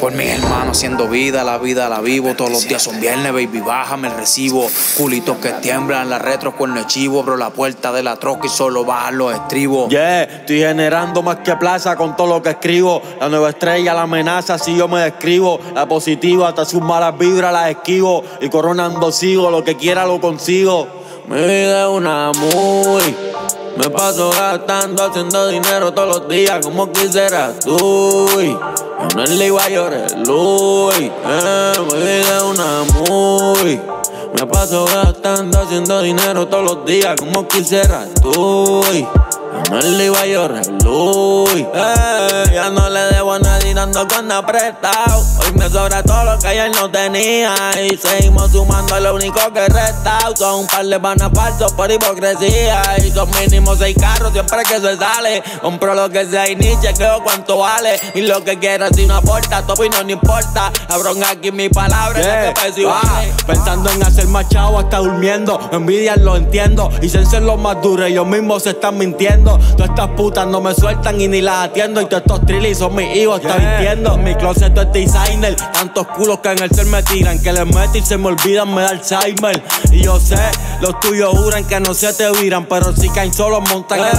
Por mis hermanos haciendo vida, la vida la vivo. Todos los días son viernes, baby, bájame el recibo. Culitos que tiemblan, la retro cuerno de chivo. Abro la puerta de la troca y solo bajan los estribos. Yeah, estoy generando más que plaza con todo lo que escribo. La nueva estrella, la amenaza, si yo me describo. La positiva, hasta sus malas vibras las esquivo. Y coronando sigo, lo que quiera lo consigo. Mi vida es una muy. Me paso gastando, haciendo dinero todos los días como quisieras tú. En el Liga llores, Luis. Mi vida es una muy. Me paso gastando, haciendo dinero todos los días como quisieras tú. En el Liga llores, Luis. Ya no le debo a nadie, dando cuenta prestado. Hoy me sobra todo lo que ayer no tenía. Y seguimos sumando lo único que resta. Son un par de panas falsos por hipocresía. Y son mínimo 6 carros siempre que se sale. Compro lo que sea y ni chequeo cuánto vale. Y lo que quiera si no aporta, tu opinión no importa. Cabrón, aquí mi palabra yeah. Es lo que vale. Pensando en hacer machado hasta durmiendo. Envidias lo entiendo y se hacen los más duros. Ellos mismos se están mintiendo. Todas estas putas no me sueltan y ni las atiendo. Y todos estos trillis son mis hijos, yeah. Está mintiendo. Mi closet es designer. Tantos culos que en el ser me tiran. Que les meto y se me olvidan, me da Alzheimer. Y yo sé, los tuyos juran que no se te viran. Pero si caen solos montan en el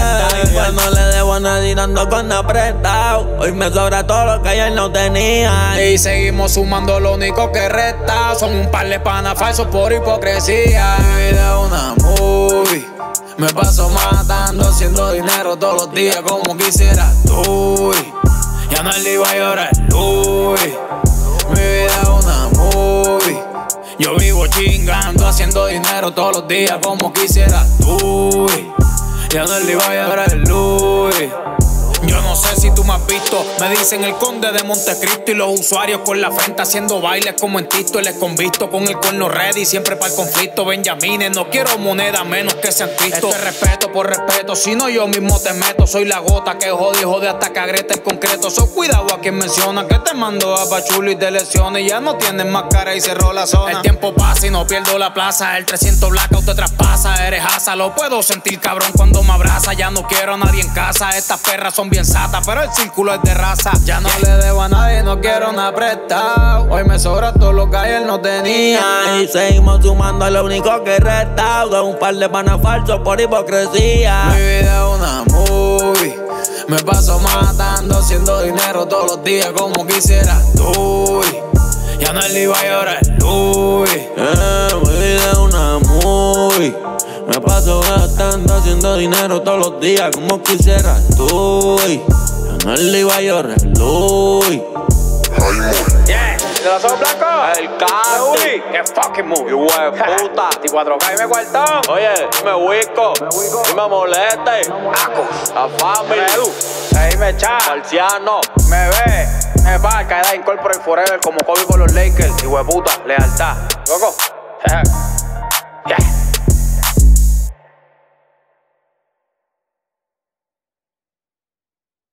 timer. No le debo a nadie, dando con apretado. Hoy me sobra todo lo que ayer no tenía. Y seguimos sumando lo único que resta. Son un par de panas falsos por hipocresía. Mi vida es una movie. Me paso matando, haciendo dinero todos los días como quisieras tú. Ya no le iba a llorar, Luis. Mi vida es una movie. Yo vivo chingando, haciendo dinero todos los días como quisieras tú. Ya no le iba a llorar, Luis. Yo no sé si tú me has visto, me dicen el conde de Montecristo. Y los usuarios con la frente haciendo bailes como en Tisto. El convicto con el cuerno ready, siempre para el conflicto. Benjamines, no quiero moneda menos que sean Cristo. Este respeto por respeto, si no yo mismo te meto. Soy la gota que jode y jode hasta que agreta el concreto. So cuidado a quien menciona que te mando a pachulo y te lesiones. Ya no tienes más cara y cerró la zona. El tiempo pasa y no pierdo la plaza. El 300 blackout te traspasa, eres asa. Lo puedo sentir cabrón cuando me abraza. Ya no quiero a nadie en casa, estas perras son bien sata, pero el círculo es de raza. Ya no le debo a nadie, no quiero nada prestado. Hoy me sobra todo lo que ayer no tenía. Y seguimos sumando lo único que resta. Con un par de panas falsos por hipocresía. Mi vida es una movie. Me paso matando, haciendo dinero todos los días como quisieras tú. Ya no le iba a llorar, Luis. Mi vida es una movie. Me paso gastando, haciendo dinero todos los días como quisieras tú. Ya no le iba a llorar, Luis. Yeah, ¿te lo son blanco? El carro, que fucking move. Y huev puta, y 4K y me cuartón. Oye, me huico, y me moleste. Acos, la familia, ahí me echa, marciano, me ve, me va, caída, incorpora y forever como Kobe con los Lakers. Y huev puta, lealtad. Loco, yeah.